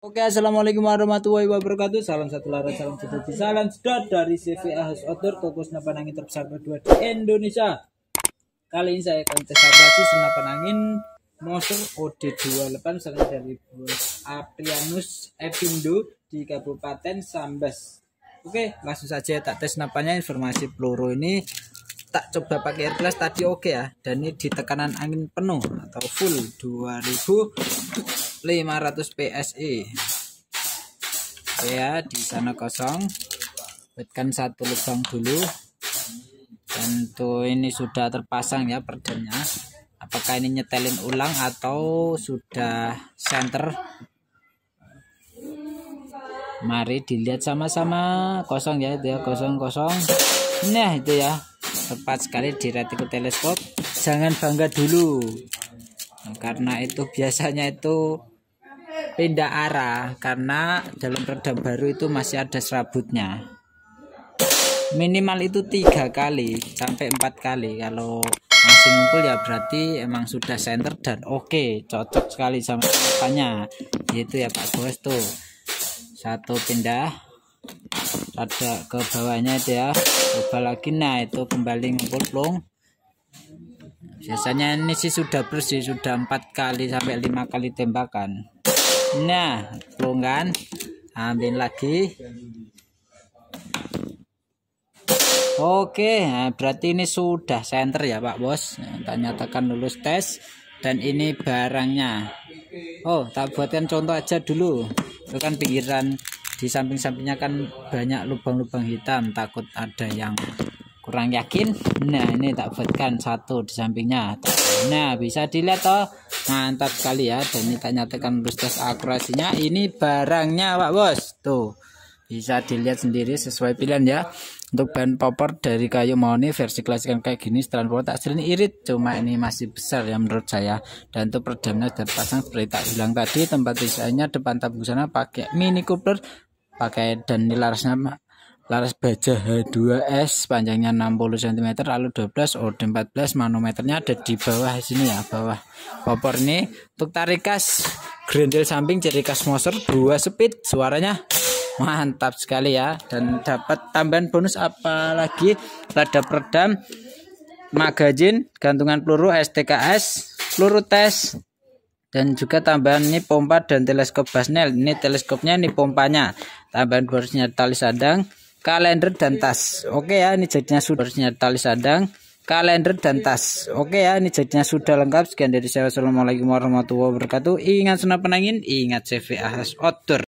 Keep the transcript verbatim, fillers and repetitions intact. Oke, assalamualaikum warahmatullahi wabarakatuh. Salam satu laras, salam satu salam sedot dari C V Ahas Outdoor, toko senapan angin terbesar kedua di Indonesia. Kali ini saya akan tes abrasi senapan angin Mouser O D dua puluh delapan serangan dari Aprianus Epindo di Kabupaten Sambas. Oke, langsung saja tak tes senapannya. Informasi peluru ini tak coba pakai air blast tadi, oke okay ya. Dan ini di tekanan angin penuh atau full dua ribu lima ratus P S I. Oke ya, di sana kosong. Buatkan satu lubang dulu. Tentu ini sudah terpasang ya perdennya. Apakah ini nyetelin ulang atau sudah center? Mari dilihat sama-sama. Kosong ya itu ya, kosong kosong. Nah itu ya, tepat sekali di retiku teleskop. Jangan bangga dulu, karena itu biasanya itu pindah arah, karena dalam peredam baru itu masih ada serabutnya. Minimal itu tiga kali sampai empat kali. Kalau masih ngumpul ya berarti emang sudah center dan oke okay, cocok sekali sama apanya. Itu ya Pak Bos tuh, satu pindah ada ke bawahnya itu ya, coba lagi. Nah itu kembali ngumpul plong. Biasanya ini sih sudah bersih, sudah empat kali sampai lima kali tembakan. Nah pelongan ambil lagi. Oke, nah berarti ini sudah center ya Pak Bos. Nah, tak nyatakan lulus tes. Dan ini barangnya, oh tak buatkan contoh aja dulu. Itu kan pinggiran, di samping-sampingnya kan banyak lubang-lubang hitam, takut ada yang kurang yakin. Nah ini tak buatkan satu di sampingnya. Nah bisa dilihat toh, mantap sekali ya. Dan ini tak nyatakan lulus tes akurasinya. Ini barangnya Pak Bos tuh, bisa dilihat sendiri sesuai pilihan ya. Untuk bahan popor dari kayu mahoni versi klasik kayak gini, setelan popor tak sering irit, cuma ini masih besar ya menurut saya. Dan untuk peredamnya sudah pasang seperti tak bilang tadi. Tempat desainnya depan tabung sana pakai mini coupler, pakai dan ini larasnya laras baja H dua S panjangnya enam puluh sentimeter, lalu dua belas O D empat belas, manometernya ada di bawah sini ya, bawah popor ini. Untuk tarik khas grendel samping ciri khas Mouser dua speed, suaranya mantap sekali ya. Dan dapat tambahan bonus apalagi, ada peredam, magazin, gantungan peluru, S T K S, peluru tes, dan juga tambahan ini pompa dan teleskop Basnel. Ini teleskopnya, ini pompanya. Tambahan bonusnya tali sadang, kalender dan tas. Oke ya, ini jadinya sudah harusnya tali sadang, kalender dan tas. Oke ya, ini jadinya sudah lengkap. Sekian dari saya, wassalamualaikum warahmatullahi wabarakatuh. Ingat senapan angin, ingat C V Ahas Outdoor.